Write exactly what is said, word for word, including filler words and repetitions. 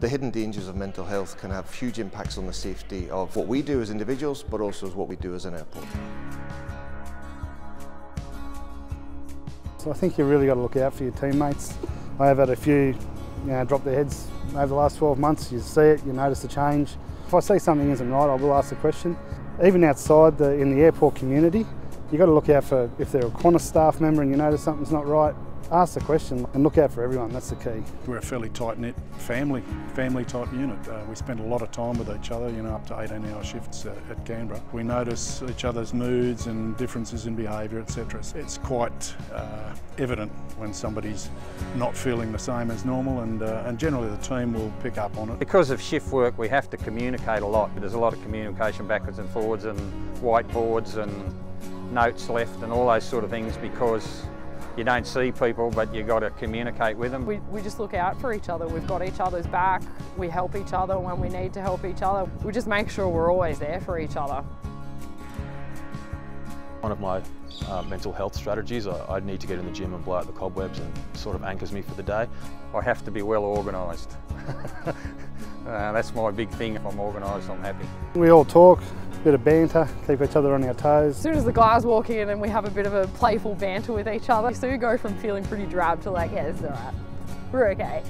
The hidden dangers of mental health can have huge impacts on the safety of what we do as individuals, but also as what we do as an airport. So I think you really got to look out for your teammates. I have had a few, you know, drop their heads over the last twelve months. You see it, you notice the change. If I see something isn't right, I will ask the question. Even outside the, in the airport community, you got to look out for if they're a Qantas staff member and you notice something's not right. Ask the question and look out for everyone, that's the key. We're a fairly tight-knit family, family-type unit. Uh, we spend a lot of time with each other, you know, up to eighteen hour shifts uh, at Canberra. We notice each other's moods and differences in behaviour, et cetera. It's quite uh, evident when somebody's not feeling the same as normal, and, uh, and generally the team will pick up on it. Because of shift work, we have to communicate a lot. There's a lot of communication backwards and forwards and whiteboards and notes left and all those sort of things, because you don't see people, but you've got to communicate with them. We, we just look out for each other. We've got each other's back. We help each other when we need to help each other. We just make sure we're always there for each other. One of my uh, mental health strategies, I, I need to get in the gym and blow out the cobwebs, and sort of anchors me for the day. I have to be well organised. uh, that's my big thing. If I'm organised, I'm happy. We all talk. Bit of banter, keep each other on our toes. As soon as the guys walk in and we have a bit of a playful banter with each other, so you go from feeling pretty drab to like, yeah, this is all right, we're okay.